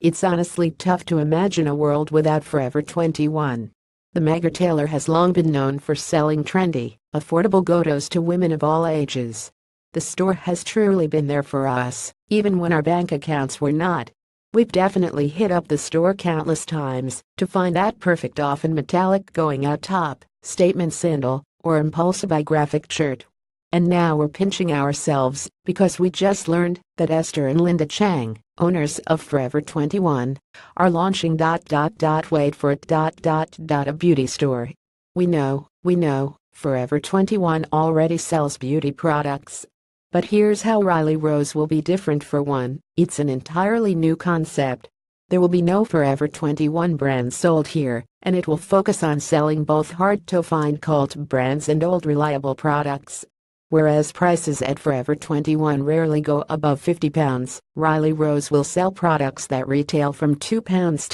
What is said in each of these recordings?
It's honestly tough to imagine a world without Forever 21. The mega tailor has long been known for selling trendy, affordable go-tos to women of all ages. The store has truly been there for us, even when our bank accounts were not. We've definitely hit up the store countless times to find that perfect, often metallic going-out top, statement sandal, or impulsive graphic shirt. And now we're pinching ourselves because we just learned that Esther and Linda Chang, owners of Forever 21, are launching a beauty store. We know, Forever 21 already sells beauty products. But here's how Riley Rose will be different. For one, it's an entirely new concept. There will be no Forever 21 brands sold here, and it will focus on selling both hard-to-find cult brands and old reliable products. Whereas prices at Forever 21 rarely go above £50, Riley Rose will sell products that retail from £2 to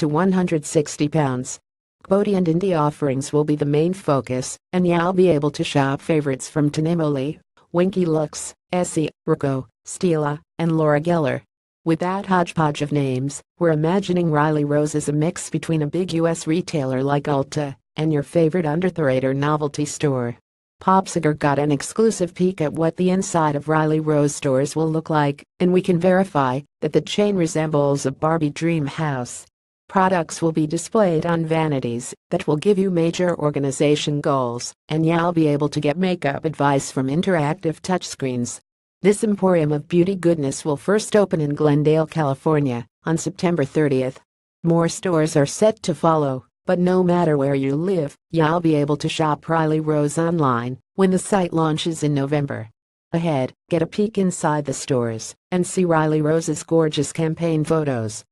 £160. Coty and indie offerings will be the main focus, and you'll be able to shop favorites from Tanimoli, Winky Lux, Essie, Rico, Stila, and Laura Geller. With that hodgepodge of names, we're imagining Riley Rose as a mix between a big US retailer like Ulta and your favorite under-the-radar novelty store. Popsugar got an exclusive peek at what the inside of Riley Rose stores will look like, and we can verify that the chain resembles a Barbie dream house. Products will be displayed on vanities that will give you major organization goals, and you'll be able to get makeup advice from interactive touchscreens. This emporium of beauty goodness will first open in Glendale, California, on September 30th. More stores are set to follow, but no matter where you live, you'll be able to shop Riley Rose online when the site launches in November. Ahead, get a peek inside the stores and see Riley Rose's gorgeous campaign photos.